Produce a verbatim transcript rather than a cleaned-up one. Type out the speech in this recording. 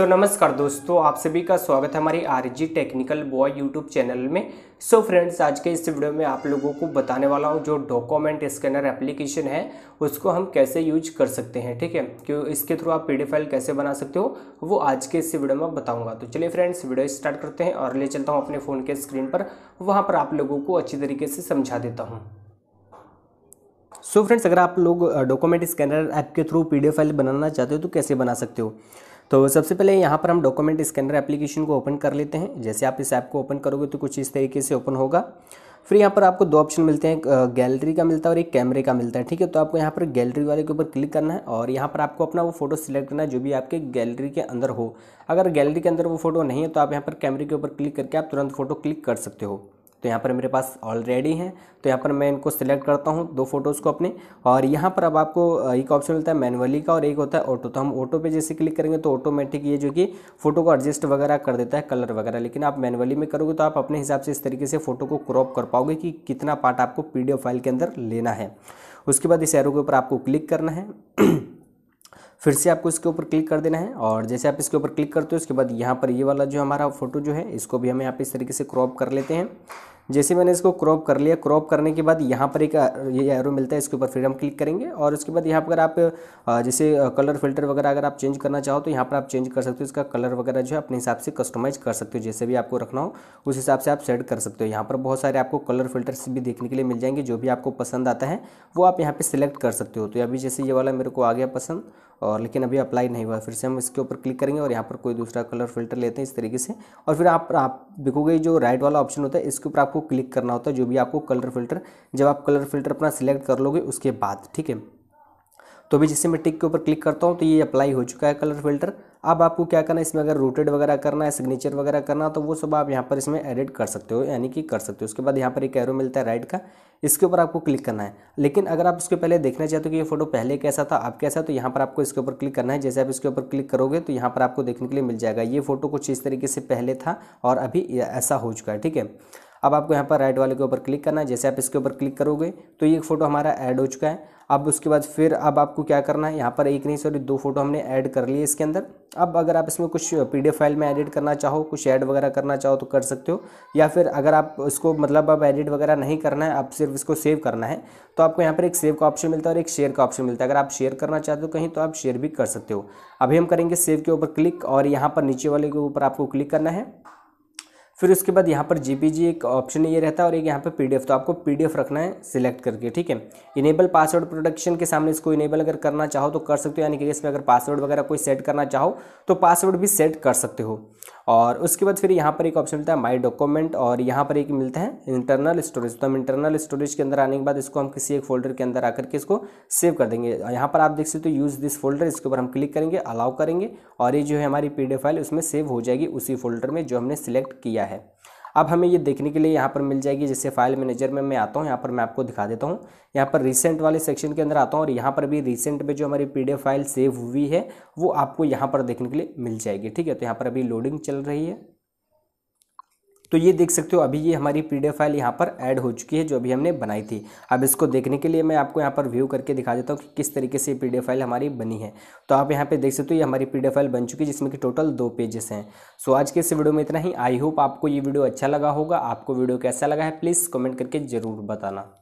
सो so, नमस्कार दोस्तों, आप सभी का स्वागत है हमारी R G technical boy YouTube channel में। सो so, फ्रेंड्स, आज के इस वीडियो में आप लोगों को बताने वाला हूँ जो डॉक्यूमेंट स्कैनर एप्लीकेशन है उसको हम कैसे यूज कर सकते हैं, ठीक है, क्यों इसके थ्रू आप पीडीएफ फाइल कैसे बना सकते हो वो आज के इस वीडियो में बताऊँगा। तो चलिए फ्रेंड्स, वीडियो स्टार्ट करते हैं और ले चलता हूँ अपने फ़ोन के स्क्रीन पर, वहाँ पर आप लोगों को अच्छी तरीके से समझा देता हूँ। सो so, फ्रेंड्स, अगर आप लोग डॉक्यूमेंट स्कैनर ऐप के थ्रू पीडीएफ फाइल बनाना चाहते हो तो कैसे बना सकते हो, तो सबसे पहले यहाँ पर हम डॉक्यूमेंट स्कैनर एप्लीकेशन को ओपन कर लेते हैं। जैसे आप इस ऐप को ओपन करोगे तो कुछ इस तरीके से ओपन होगा। फिर यहाँ पर आपको दो ऑप्शन मिलते हैं, एक गैलरी का मिलता है और एक कैमरे का मिलता है, ठीक है। तो आपको यहाँ पर गैलरी वाले के ऊपर क्लिक करना है और यहाँ पर आपको अपना वो फोटो सिलेक्ट करना है जो भी आपके गैलरी के अंदर हो। अगर गैलरी के अंदर वो फोटो नहीं है तो आप यहाँ पर कैमरे के ऊपर क्लिक करके आप तुरंत फोटो क्लिक कर सकते हो। तो यहाँ पर मेरे पास ऑलरेडी हैं, तो यहाँ पर मैं इनको सिलेक्ट करता हूँ, दो फोटोज़ को अपने। और यहाँ पर अब आपको एक ऑप्शन मिलता है मैनुअली का और एक होता है ऑटो। तो हम ऑटो पे जैसे क्लिक करेंगे तो ऑटोमेटिक ये जो कि फ़ोटो को एडजस्ट वगैरह कर देता है, कलर वगैरह। लेकिन आप मैनुअली में करोगे तो आप अपने हिसाब से इस तरीके से फ़ोटो को क्रॉप कर पाओगे कि कितना पार्ट आपको पीडीएफ फाइल के अंदर लेना है। उसके बाद इस एरो के ऊपर आपको क्लिक करना है, फिर से आपको इसके ऊपर क्लिक कर देना है। और जैसे आप इसके ऊपर क्लिक करते हो उसके बाद यहाँ पर ये वाला जो हमारा फ़ोटो जो है इसको भी हम यहाँ पे इस तरीके से क्रॉप कर लेते हैं। जैसे मैंने इसको क्रॉप कर लिया, क्रॉप करने के बाद यहाँ पर एक ये एरो मिलता है, इसके ऊपर फिर हम क्लिक करेंगे। और उसके बाद यहाँ पर आप जैसे कलर फिल्टर वगैरह अगर आप चेंज करना चाहो तो यहाँ पर आप चेंज कर सकते हो। इसका कलर वगैरह जो है अपने हिसाब से कस्टमाइज़ कर सकते हो, जैसे भी आपको रखना हो उस हिसाब से आप सेट कर सकते हो। यहाँ पर बहुत सारे आपको कलर फिल्टर्स भी देखने के लिए मिल जाएंगे, जो भी आपको पसंद आता है वो आप यहाँ पर सिलेक्ट कर सकते हो। तो अभी जैसे ये वाला मेरे को आ गया पसंद, और लेकिन अभी अप्लाई नहीं हुआ, फिर से हम इसके ऊपर क्लिक करेंगे और यहाँ पर कोई दूसरा कलर फिल्टर लेते हैं इस तरीके से। और फिर आप आप देखोगे जो राइट वाला ऑप्शन होता है इसके ऊपर आपको क्लिक करना होता है, जो भी आपको कलर फिल्टर, जब आप कलर फिल्टर अपना सिलेक्ट कर लोगे उसके बाद, ठीक है। तो अभी जैसे मैं टिक के ऊपर क्लिक करता हूँ तो ये अप्लाई हो चुका है कलर फिल्टर। अब आपको क्या करना है, इसमें अगर रूटेड वगैरह करना है, सिग्नेचर वगैरह करना है, तो वो सब आप यहाँ पर इसमें एडिट कर सकते हो, यानी कि कर सकते हो। उसके बाद यहाँ पर एक एरो मिलता है राइट का, इसके ऊपर आपको क्लिक करना है। लेकिन अगर आप इसके पहले देखना चाहते हो कि ये फोटो पहले कैसा था अब कैसा, तो यहाँ पर आपको इसके ऊपर क्लिक करना है। जैसे आप इसके ऊपर क्लिक करोगे तो यहाँ पर आपको देखने के लिए मिल जाएगा ये फोटो कुछ इस तरीके से पहले था और अभी ऐसा हो चुका है, ठीक है। अब आपको यहाँ पर राइट वाले के ऊपर क्लिक करना है। जैसे आप इसके ऊपर क्लिक करोगे तो ये फोटो हमारा ऐड हो चुका है। अब उसके बाद फिर अब आपको क्या करना है, यहाँ पर एक नहीं सॉरी दो फोटो हमने ऐड कर लिए इसके अंदर। अब अगर आप इसमें कुछ पीडीएफ फाइल में एडिट करना चाहो, कुछ ऐड वगैरह करना चाहो तो कर सकते हो, या फिर अगर आप इसको मतलब अब एडिट वगैरह नहीं करना है, आप सिर्फ इसको सेव करना है, तो आपको यहाँ पर एक सेव का ऑप्शन मिलता है और एक शेयर का ऑप्शन मिलता है। अगर आप शेयर करना चाहते हो कहीं तो आप शेयर भी कर सकते हो। अभी हम करेंगे सेव के ऊपर क्लिक और यहाँ पर नीचे वाले के ऊपर आपको क्लिक करना है। फिर उसके बाद यहाँ पर जीपीजी एक ऑप्शन ये रहता है और एक यहाँ पे पीडीएफ, तो आपको पीडीएफ रखना है सिलेक्ट करके, ठीक है। इनेबल पासवर्ड प्रोटेक्शन के सामने इसको इनेबल अगर करना चाहो तो कर सकते हो, यानी कि इसमें अगर पासवर्ड वगैरह कोई सेट करना चाहो तो पासवर्ड भी सेट कर सकते हो। और उसके बाद फिर यहाँ पर एक ऑप्शन मिलता है माई डॉक्यूमेंट और यहाँ पर एक मिलता है इंटरनल स्टोरेज। तो हम इंटरनल स्टोरेज के अंदर आने के बाद इसको हम किसी एक फोल्डर के अंदर आकर के इसको सेव कर देंगे। यहाँ पर आप देख सकते हो यूज़ दिस फोल्डर, इसके ऊपर हम क्लिक करेंगे, अलाउ करेंगे और ये जो है हमारी पीडीएफ फाइल उसमें सेव हो जाएगी, उसी फोल्डर में जो हमने सिलेक्ट किया है। है अब हमें ये देखने के लिए यहाँ पर मिल जाएगी। जैसे फाइल मैनेजर में मैं आता हूँ, यहाँ पर मैं आपको दिखा देता हूँ। यहाँ पर रिसेंट वाले सेक्शन के अंदर आता हूँ और यहाँ पर भी रिसेंट में जो हमारी पीडीएफ फाइल सेव हुई है वो आपको यहाँ पर देखने के लिए मिल जाएगी, ठीक है। तो यहाँ पर अभी लोडिंग चल रही है, तो ये देख सकते हो अभी ये हमारी पीडीएफ फाइल यहाँ पर ऐड हो चुकी है जो अभी हमने बनाई थी। अब इसको देखने के लिए मैं आपको यहाँ पर व्यू करके दिखा देता हूँ कि किस तरीके से पीडीएफ फाइल हमारी बनी है। तो आप यहाँ पे देख सकते हो ये हमारी पीडीएफ फाइल बन चुकी है, जिसमें कि टोटल दो पेजेस हैं। सो आज के इस वीडियो में इतना ही। आई होप आपको ये वीडियो अच्छा लगा होगा। आपको वीडियो कैसा लगा है प्लीज़ कमेंट करके ज़रूर बताना।